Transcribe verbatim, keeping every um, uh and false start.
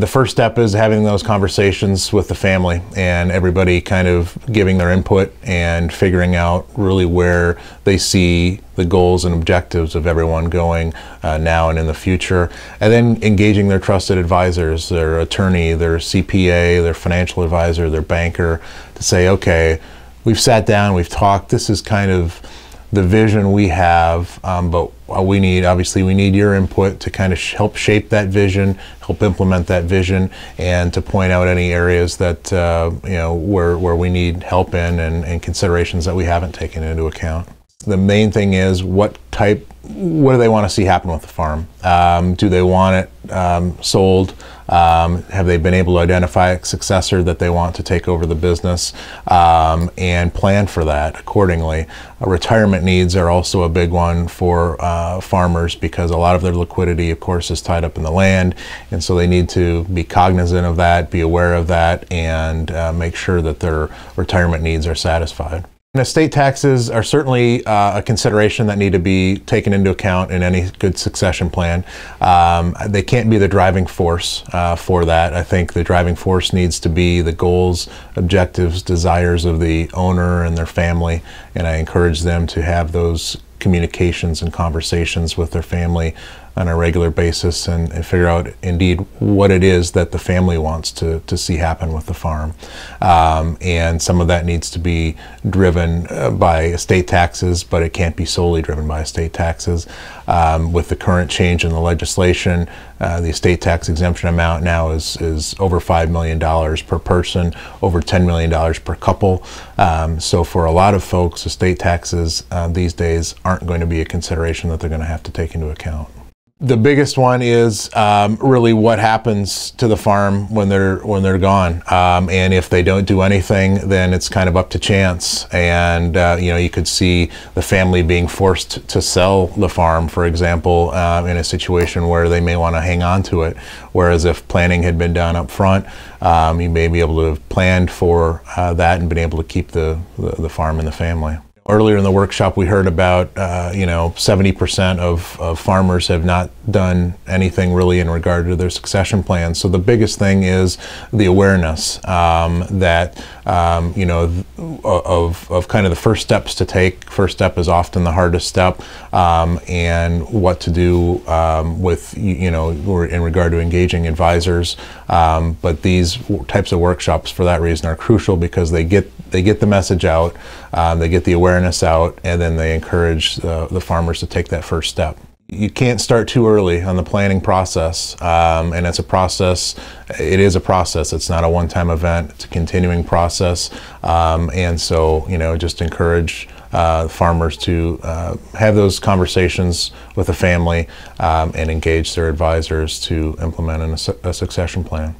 the first step is having those conversations with the family and everybody kind of giving their input and figuring out really where they see the goals and objectives of everyone going uh, now and in the future. And then engaging their trusted advisors, their attorney, their C P A, their financial advisor, their banker, to say, okay, we've sat down, we've talked, this is kind of the vision we have, um, but we need, obviously we need your input to kind of sh help shape that vision, help implement that vision, and to point out any areas that, uh, you know, where, where we need help in and, and considerations that we haven't taken into account. The main thing is what type, what do they want to see happen with the farm? Um, do they want it um, sold? Um, have they been able to identify a successor that they want to take over the business, um, and plan for that accordingly? Uh, retirement needs are also a big one for uh, farmers, because a lot of their liquidity, of course, is tied up in the land, and so they need to be cognizant of that, be aware of that, and uh, make sure that their retirement needs are satisfied. And estate taxes are certainly uh, a consideration that need to be taken into account in any good succession plan. Um, they can't be the driving force uh, for that. I think the driving force needs to be the goals, objectives, desires of the owner and their family, and I encourage them to have those communications and conversations with their family on a regular basis, and, and figure out indeed what it is that the family wants to, to see happen with the farm. Um, and some of that needs to be driven uh, by estate taxes, but it can't be solely driven by estate taxes. Um, with the current change in the legislation, uh, the estate tax exemption amount now is, is over five million dollars per person, over ten million dollars per couple. Um, so for a lot of folks, estate taxes uh, these days aren't going to be a consideration that they're going to have to take into account. The biggest one is um, really what happens to the farm when they're when they're gone, um, and if they don't do anything, then it's kind of up to chance. And uh, you know, you could see the family being forced to sell the farm, for example, uh, in a situation where they may want to hang on to it. Whereas if planning had been done up front, um, you may be able to have planned for uh, that and been able to keep the the, the farm and the family. Earlier in the workshop, we heard about, uh, you know, seventy percent of, of farmers have not done anything really in regard to their succession plans. So the biggest thing is the awareness um, that, um, you know, of, of kind of the first steps to take. First step is often the hardest step, um, and what to do um, with, you know, in regard to engaging advisors. Um, but these types of workshops, for that reason, are crucial, because they get, they get the message out, um, they get the awareness out, and then they encourage uh, the farmers to take that first step. You can't start too early on the planning process, um, and it's a process, it is a process, it's not a one-time event, it's a continuing process, um, and so, you know, just encourage uh, farmers to uh, have those conversations with the family, um, and engage their advisors to implement an, a succession plan.